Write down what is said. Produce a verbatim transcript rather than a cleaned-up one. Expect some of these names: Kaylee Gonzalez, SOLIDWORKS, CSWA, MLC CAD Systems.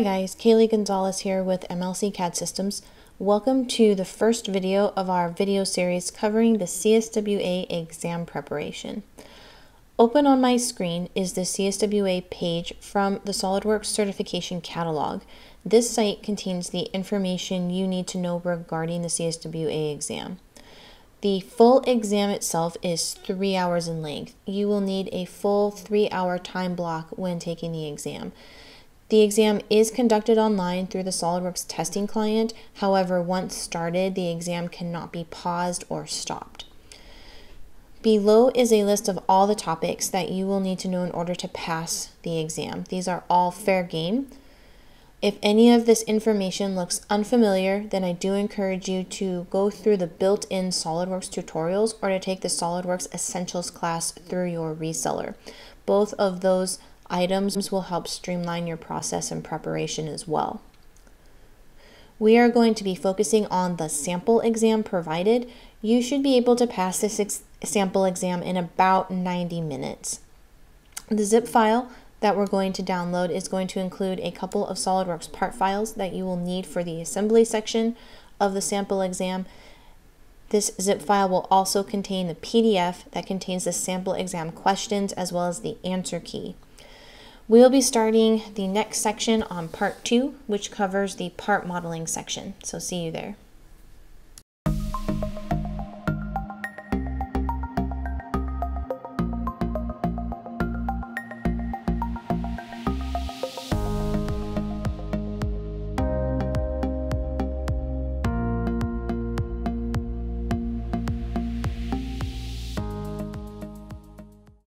Hi guys, Kaylee Gonzalez here with M L C C A D Systems. Welcome to the first video of our video series covering the C S W A exam preparation. Open on my screen is the C S W A page from the SOLIDWORKS certification catalog. This site contains the information you need to know regarding the C S W A exam. The full exam itself is three hours in length. You will need a full three-hour time block when taking the exam. The exam is conducted online through the SOLIDWORKS testing client. However, once started, the exam cannot be paused or stopped. Below is a list of all the topics that you will need to know in order to pass the exam. These are all fair game. If any of this information looks unfamiliar, then I do encourage you to go through the built-in SOLIDWORKS tutorials or to take the SOLIDWORKS Essentials class through your reseller. Both of those items will help streamline your process and preparation as well. We are going to be focusing on the sample exam provided. You should be able to pass this ex sample exam in about ninety minutes. The zip file that we're going to download is going to include a couple of SOLIDWORKS part files that you will need for the assembly section of the sample exam. This zip file will also contain the P D F that contains the sample exam questions as well as the answer key. We'll be starting the next section on part two, which covers the part modeling section. So see you there.